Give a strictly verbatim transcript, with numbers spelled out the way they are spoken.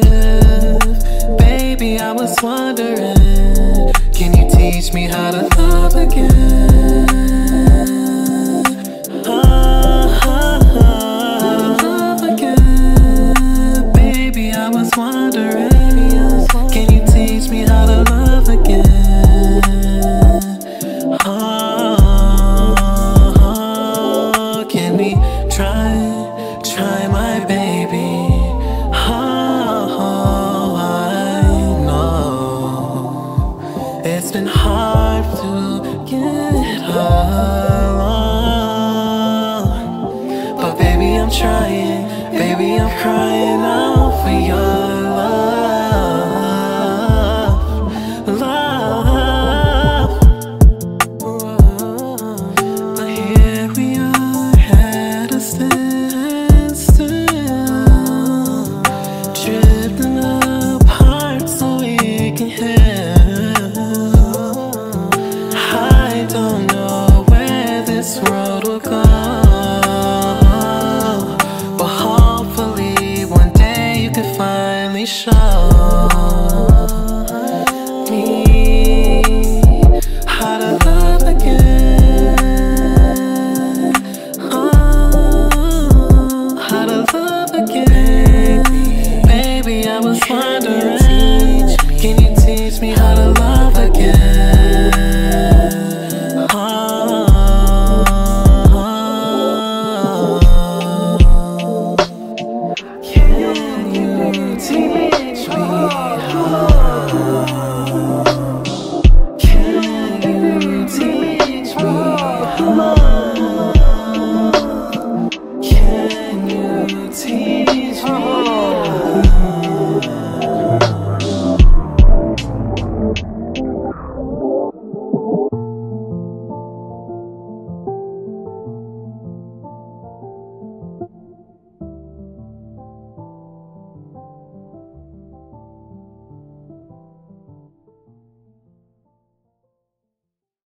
give. Baby, I was wondering, can you teach me how to love again? Oh, oh, oh. Love again. Baby, I was wondering, can you teach me how to love again? Oh, oh. Can we try, try my baby? It's been hard to get along, but baby, I'm trying. Baby, I'm crying out for your love, love. But here we are at a standstill, drifting apart so we can hear. Show me how to love again. Oh, how to love again. Baby, I was wondering.